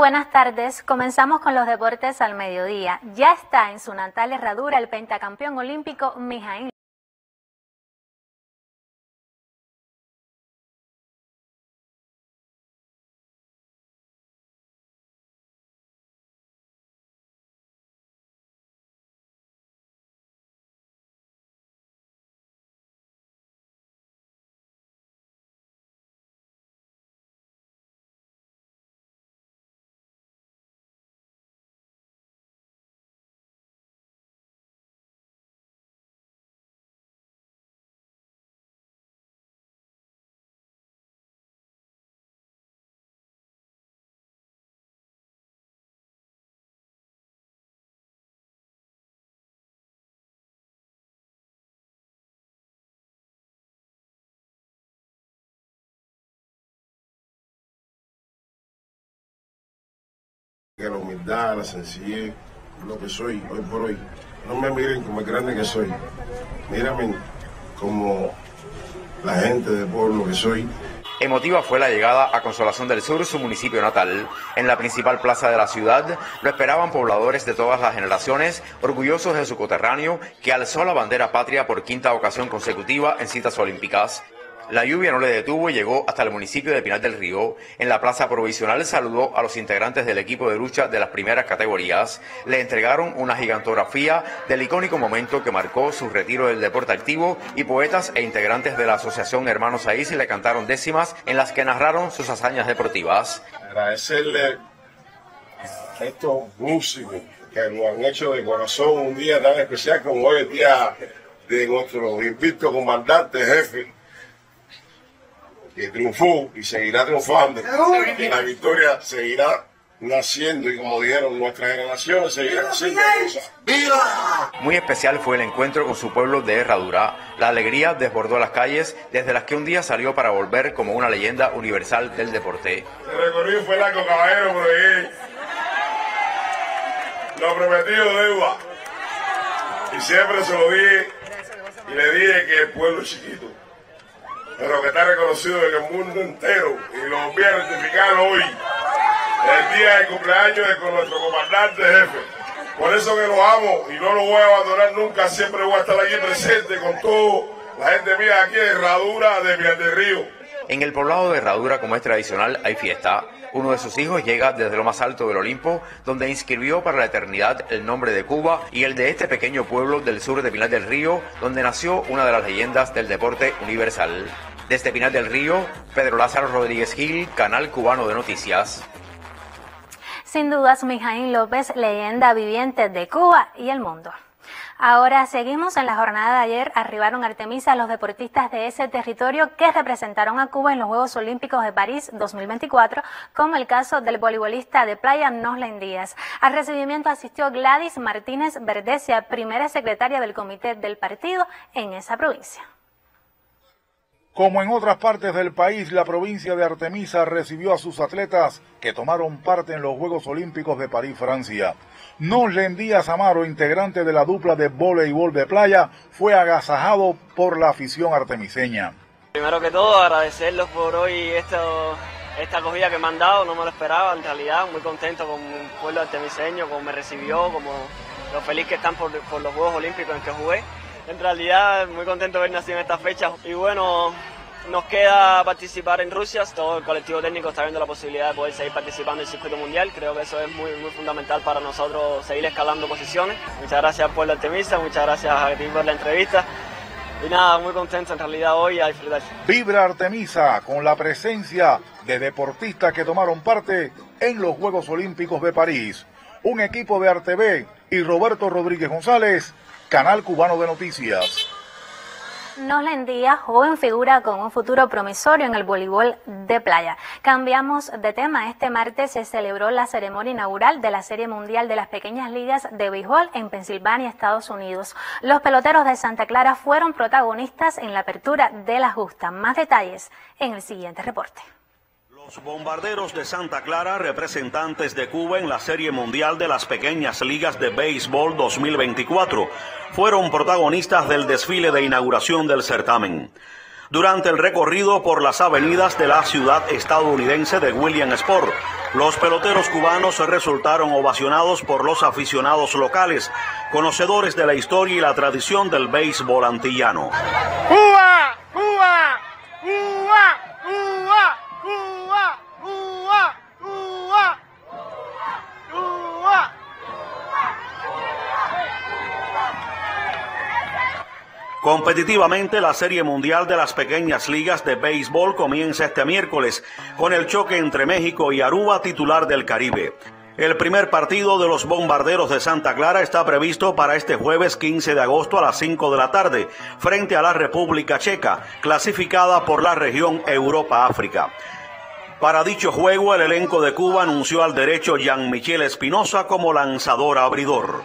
buenas tardes. Comenzamos con los deportes al mediodía. Ya está en su natal Herradura el pentacampeón olímpico Mijaín López. La humildad, la sencillez, lo que soy hoy por hoy. No me miren como el grande que soy, mírame como la gente del pueblo que soy. Emotiva fue la llegada a Consolación del Sur, su municipio natal. En la principal plaza de la ciudad lo esperaban pobladores de todas las generaciones, orgullosos de su coterráneo, que alzó la bandera patria por quinta ocasión consecutiva en citas olímpicas. La lluvia no le detuvo y llegó hasta el municipio de Pinar del Río. En la plaza provisional saludó a los integrantes del equipo de lucha de las primeras categorías. Le entregaron una gigantografía del icónico momento que marcó su retiro del deporte activo, y poetas e integrantes de la asociación Hermanos Aís le cantaron décimas en las que narraron sus hazañas deportivas. Agradecerle a estos músicos que lo han hecho de corazón un día tan especial como hoy, el día de nuestro invicto comandante jefe, que triunfó y seguirá triunfando, y la victoria seguirá naciendo, y como dijeron, nuestra generación seguirá naciendo. ¡Viva! Muy especial fue el encuentro con su pueblo de Herradura. La alegría desbordó las calles desde las que un día salió para volver como una leyenda universal del deporte. El recorrido fue largo, caballero, por ahí. Lo prometido deuda. Y siempre se lo dije, y le dije que el pueblo es chiquito, pero que está reconocido en el mundo entero, y lo voy a ratificar hoy, el día del cumpleaños de nuestro comandante jefe. Por eso que lo amo y no lo voy a abandonar nunca, siempre voy a estar aquí presente con toda la gente mía aquí de Herradura, de Pinar del Río. En el poblado de Herradura, como es tradicional, hay fiesta. Uno de sus hijos llega desde lo más alto del Olimpo, donde inscribió para la eternidad el nombre de Cuba y el de este pequeño pueblo del sur de Pinar del Río, donde nació una de las leyendas del deporte universal. Desde Pinar del Río, Pedro Lázaro Rodríguez Gil, Canal Cubano de Noticias. Sin dudas, Mijaín López, leyenda viviente de Cuba y el mundo. Ahora seguimos. En la jornada de ayer arribaron a Artemisa los deportistas de ese territorio que representaron a Cuba en los Juegos Olímpicos de París 2024, como el caso del voleibolista de playa Noslen Díaz. Al recibimiento asistió Gladys Martínez Verdecia, primera secretaria del comité del partido en esa provincia. Como en otras partes del país, la provincia de Artemisa recibió a sus atletas que tomaron parte en los Juegos Olímpicos de París, Francia. Noslen Díaz Amaro, integrante de la dupla de voleibol de playa, fue agasajado por la afición artemiseña. Primero que todo, agradecerlos por hoy esta acogida que me han dado, no me lo esperaba en realidad, muy contento con el pueblo artemiseño, como me recibió, como lo feliz que están por los Juegos Olímpicos en que jugué. En realidad, muy contento de haber nacido en esta fecha y bueno, nos queda participar en Rusia. Todo el colectivo técnico está viendo la posibilidad de poder seguir participando en el circuito mundial. Creo que eso es muy, muy fundamental para nosotros seguir escalando posiciones. Muchas gracias por la Artemisa, muchas gracias a ti por la entrevista. Y nada, muy contento en realidad hoy a disfrutar. Vibra Artemisa con la presencia de deportistas que tomaron parte en los Juegos Olímpicos de París. Un equipo de ArTV y Roberto Rodríguez González, Canal Cubano de Noticias. Noslen Díaz, joven figura con un futuro promisorio en el voleibol de playa. Cambiamos de tema. Este martes se celebró la ceremonia inaugural de la Serie Mundial de las Pequeñas Ligas de Béisbol en Pensilvania, Estados Unidos. Los peloteros de Santa Clara fueron protagonistas en la apertura de la justa. Más detalles en el siguiente reporte. Los bombarderos de Santa Clara, representantes de Cuba en la Serie Mundial de las Pequeñas Ligas de Béisbol 2024, fueron protagonistas del desfile de inauguración del certamen. Durante el recorrido por las avenidas de la ciudad estadounidense de Williamsport, Los peloteros cubanos resultaron ovacionados por los aficionados locales, conocedores de la historia y la tradición del béisbol antillano. ¡Cuba! ¡Cuba! ¡Cuba! ¡Cuba! ¡Cuba! ¡Cuba! ¡Cuba! ¡Cuba! Competitivamente, la Serie Mundial de las Pequeñas Ligas de Béisbol comienza este miércoles con el choque entre México y Aruba, titular del Caribe. El primer partido de los Bombarderos de Santa Clara está previsto para este jueves 15 de agosto a las 5 de la tarde, frente a la República Checa, clasificada por la región Europa-África. Para dicho juego, el elenco de Cuba anunció al derecho Jean-Michel Espinosa como lanzador abridor.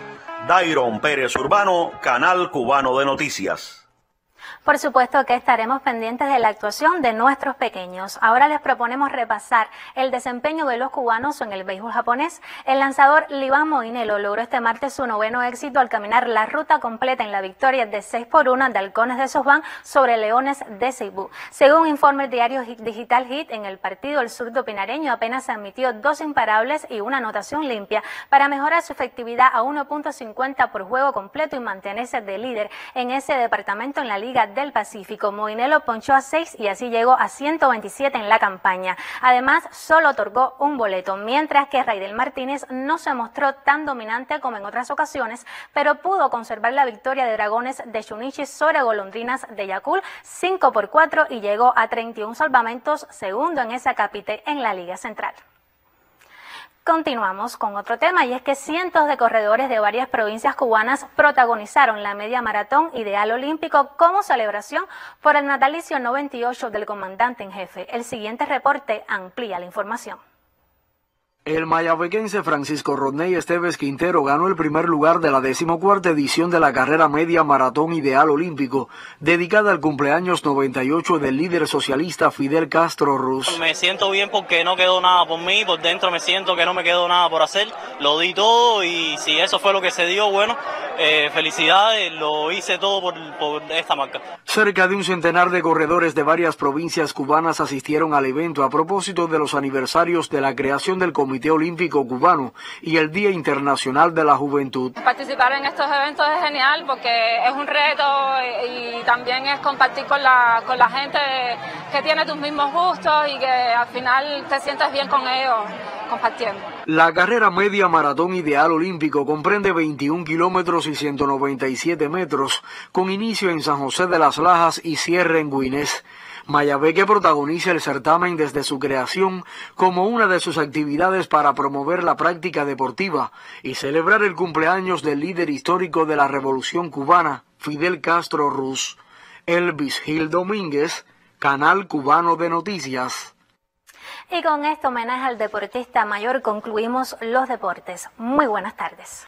Dairon Pérez Urbano, Canal Cubano de Noticias. Por supuesto que estaremos pendientes de la actuación de nuestros pequeños. Ahora les proponemos repasar el desempeño de los cubanos en el béisbol japonés. El lanzador Liván Moinelo logró este martes su noveno éxito al caminar la ruta completa en la victoria de 6-1 de Halcones de Sosbán sobre Leones de Ceibú. Según informe el diario Digital Hit, en el partido el zurdo pinareño apenas admitió 2 imparables y una anotación limpia para mejorar su efectividad a 1.50 por juego completo y mantenerse de líder en ese departamento en la Liga del Pacífico. Moinelo ponchó a 6 y así llegó a 127 en la campaña. Además, solo otorgó un boleto, mientras que Raidel Martínez no se mostró tan dominante como en otras ocasiones, pero pudo conservar la victoria de Dragones de Chunichi sobre Golondrinas de Yacul 5-4 y llegó a 31 salvamentos, segundo en esa capite en la Liga Central. Continuamos con otro tema, y es que cientos de corredores de varias provincias cubanas protagonizaron la media maratón ideal olímpico como celebración por el natalicio 98 del comandante en jefe. El siguiente reporte amplía la información. El mayabequense Francisco Rodney Esteves Quintero ganó el primer lugar de la 14ª edición de la carrera media maratón ideal olímpico, dedicada al cumpleaños 98 del líder socialista Fidel Castro Ruz. Me siento bien porque no quedó nada por mí, por dentro me siento que no me quedó nada por hacer, lo di todo y si eso fue lo que se dio, bueno, felicidades, lo hice todo por esta marca. Cerca de un centenar de corredores de varias provincias cubanas asistieron al evento a propósito de los aniversarios de la creación del Comité Olímpico Cubano y el Día Internacional de la Juventud. Participar en estos eventos es genial porque es un reto y también es compartir con la gente que tiene tus mismos gustos y que al final te sientes bien con ellos compartiendo. La carrera media maratón ideal olímpico comprende 21 kilómetros y 197 metros, con inicio en San José de las Lajas y cierre en Guinés. Mayabeque protagoniza el certamen desde su creación como una de sus actividades para promover la práctica deportiva y celebrar el cumpleaños del líder histórico de la Revolución Cubana, Fidel Castro Ruz. Elvis Gil Domínguez, Canal Cubano de Noticias. Y con este homenaje al deportista mayor concluimos los deportes. Muy buenas tardes.